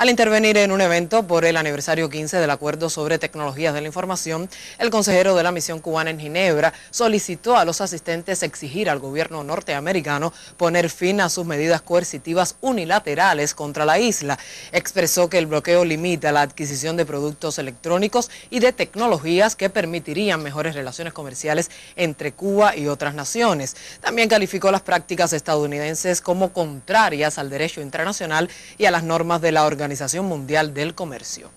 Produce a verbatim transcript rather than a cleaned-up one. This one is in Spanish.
Al intervenir en un evento por el aniversario quince del Acuerdo sobre Tecnologías de la Información, el consejero de la misión cubana en Ginebra solicitó a los asistentes exigir al gobierno norteamericano poner fin a sus medidas coercitivas unilaterales contra la isla. Expresó que el bloqueo limita la adquisición de productos electrónicos y de tecnologías que permitirían mejores relaciones comerciales entre Cuba y otras naciones. También calificó las prácticas estadounidenses como contrarias al derecho internacional y a las normas de la Organización Mundial del Comercio.